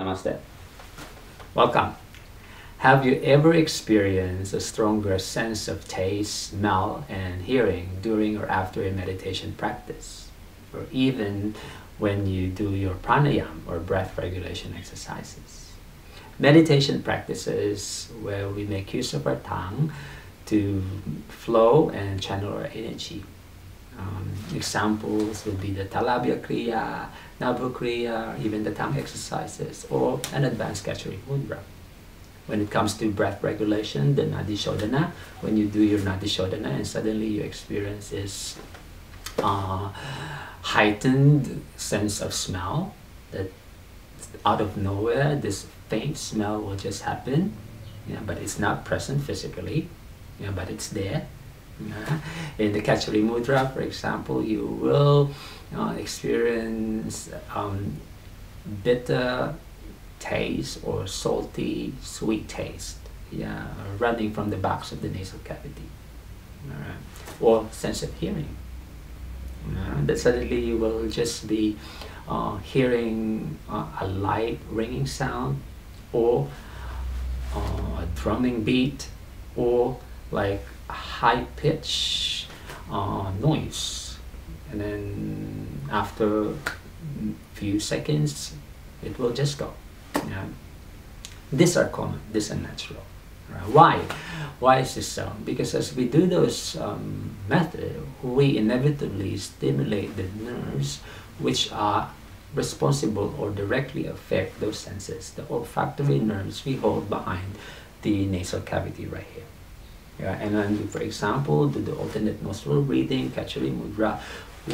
Namaste. Welcome. Have you ever experienced a stronger sense of taste, smell, and hearing during or after a meditation practice, or even when you do your pranayama or breath regulation exercises? Meditation practices where we make use of our tongue to flow and channel our energy. Examples would be the talabhya kriya, nabhu kriya, even the tongue exercises, or an advanced Khechari Mudra. When it comes to breath regulation, the nadi shodhana, when you do your nadi shodhana and suddenly you experience this heightened sense of smell, that out of nowhere this faint smell will just happen, but it's not present physically, but it's there. In the Khechari Mudra, for example, you will experience bitter taste or salty sweet taste, running from the box of the nasal cavity, or sense of hearing. That suddenly you will just be hearing a light ringing sound, or a drumming beat, or like high pitch noise, and then after a few seconds it will just go. These are common, these are natural. Why is this so? Because as we do those methods, we inevitably stimulate the nerves which are responsible or directly affect those senses, the olfactory nerves we hold behind the nasal cavity right here. And when we, for example, do the alternate nostril breathing, Khechari Mudra,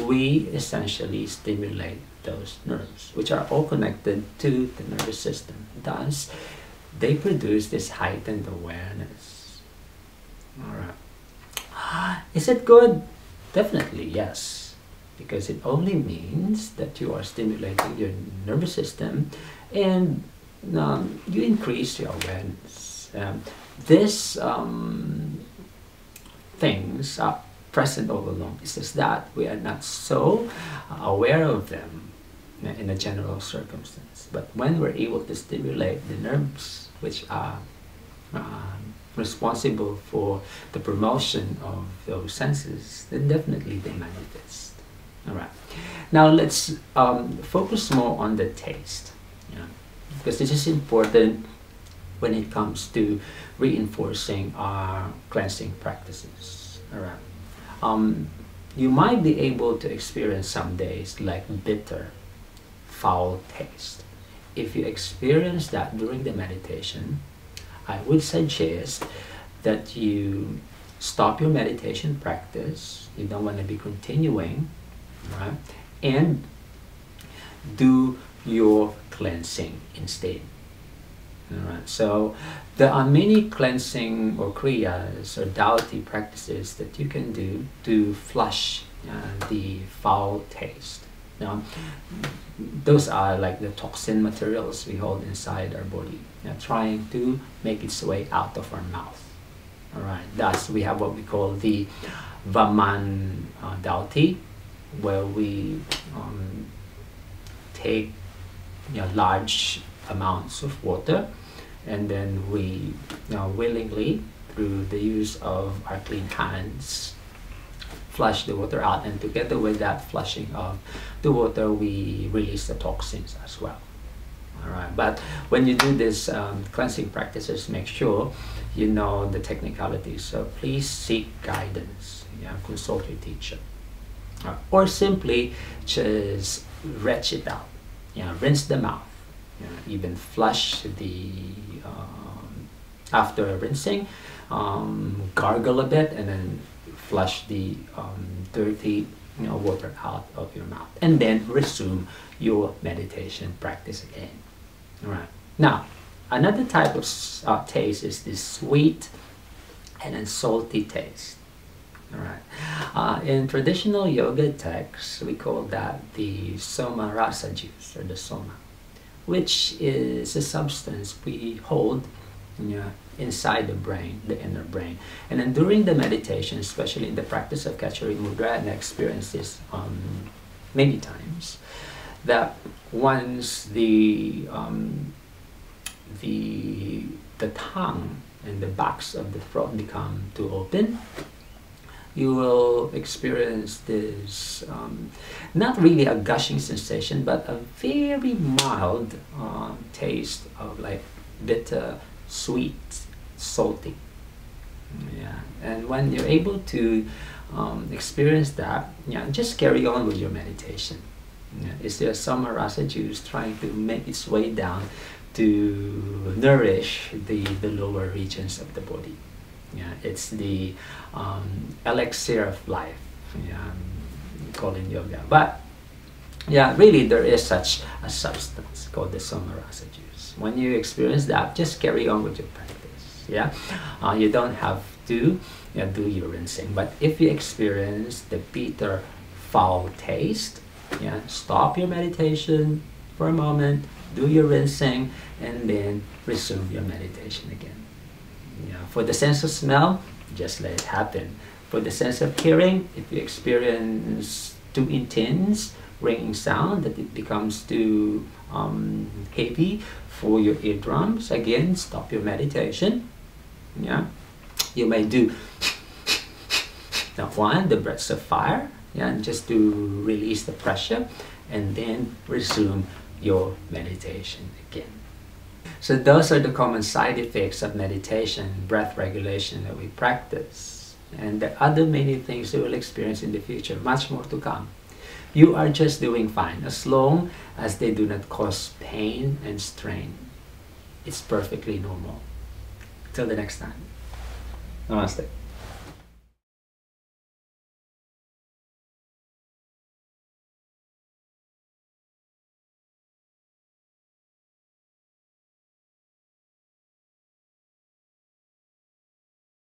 we essentially stimulate those nerves, which are all connected to the nervous system. Thus, they produce this heightened awareness. Is it good? Definitely, yes. Because it only means that you are stimulating your nervous system and you increase your awareness. These things are present all along. It's just that we are not so aware of them in a general circumstance. But when we're able to stimulate the nerves which are responsible for the promotion of those senses, then definitely they manifest. Now let's focus more on the taste, because this is important when it comes to reinforcing our cleansing practices. You might be able to experience some days like bitter, foul taste. If you experience that during the meditation, I would suggest that you stop your meditation practice. You don't want to be continuing, and do your cleansing instead. So there are many cleansing or kriyas or dhauti practices that you can do to flush the foul taste. Now, those are like the toxin materials we hold inside our body, trying to make its way out of our mouth. Thus, we have what we call the vaman dhauti, where we take large amounts of water, and then we willingly, through the use of our clean hands, flush the water out, and together with that flushing of the water, we release the toxins as well. But when you do this cleansing practices, make sure you know the technicalities, so please seek guidance, consult your teacher, or simply just retch it out, rinse them out. Even flush the after rinsing, gargle a bit, and then flush the dirty water out of your mouth, and then resume your meditation practice again. Now, another type of taste is this sweet and then salty taste. In traditional yoga texts, we call that the Soma Rasa juice, or the Soma, which is a substance we hold inside the brain, the inner brain. And then during the meditation, especially in the practice of Khechari Mudra, and I experienced this many times, that once the the tongue and the backs of the throat become to open, you will experience this, not really a gushing sensation, but a very mild taste of like bitter, sweet, salty. Yeah, and when you're able to experience that, yeah, just carry on with your meditation. Yeah. Is there Soma Rasa juice trying to make its way down to nourish the lower regions of the body? Yeah, it's the elixir of life, yeah, called in yoga. But yeah, really there is such a substance called the Soma Rasa juice. When you experience that, just carry on with your practice. Yeah, you don't have to do your rinsing. But if you experience the bitter, foul taste, yeah, stop your meditation for a moment, do your rinsing, and then resume your meditation again. Yeah, for the sense of smell, just let it happen. For the sense of hearing, if you experience too intense ringing sound that it becomes too heavy for your eardrums, again, stop your meditation. Yeah, you may do the breaths of fire, yeah, and just to release the pressure, and then resume your meditation again. So those are the common side effects of meditation, breath regulation that we practice. And there are other many things you will experience in the future, much more to come. You are just doing fine as long as they do not cause pain and strain. It's perfectly normal. Till the next time. Namaste.